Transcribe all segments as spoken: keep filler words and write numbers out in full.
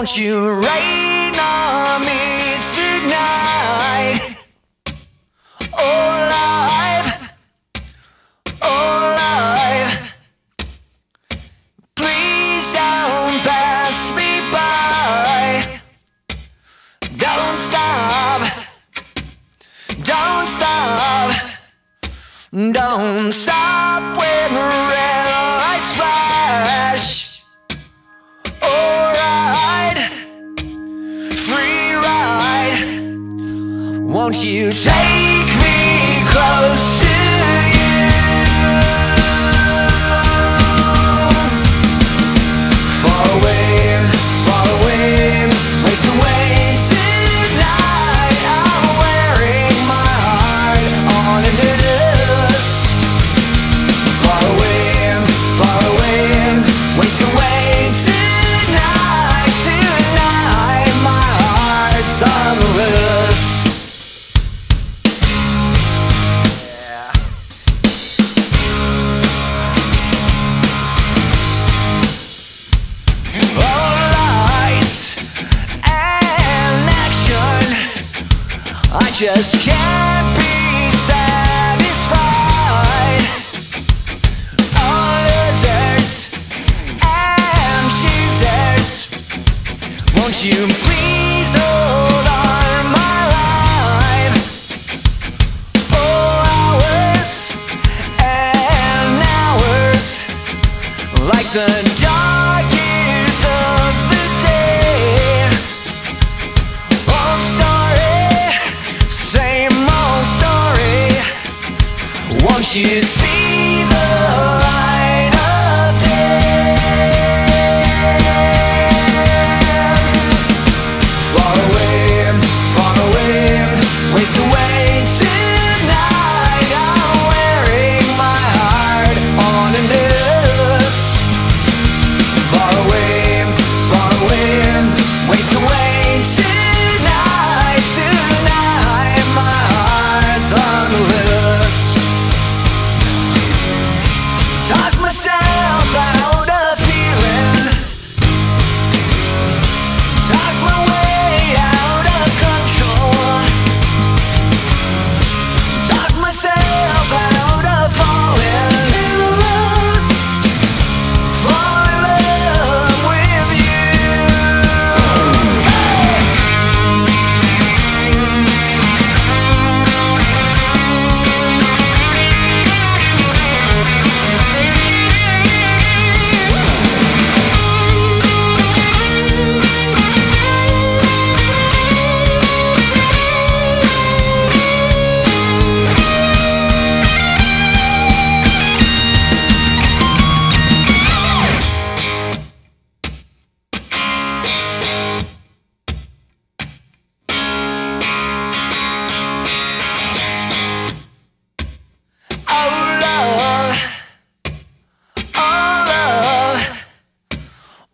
won't you rain on me tonight? Oh, life, oh, life, please don't pass me by. Don't stop, don't stop, don't stop when the red lights flash. Won't you take me close to just can't be satisfied. All losers and choosers, won't you please hold on my life? Oh, hours and hours, like the dark years of the day. All stars. Won't you see the light of day? Far away, far away, waste away.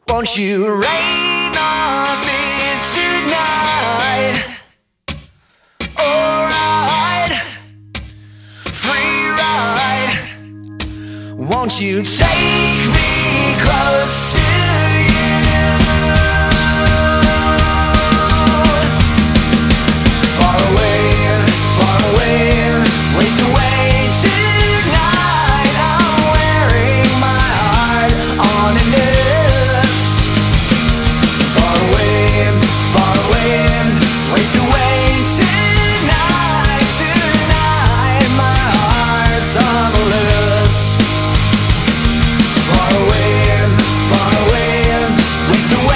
Won't you rain on me tonight? All right, free ride. Won't you take me close to you? Far away, far away, waste away. Away.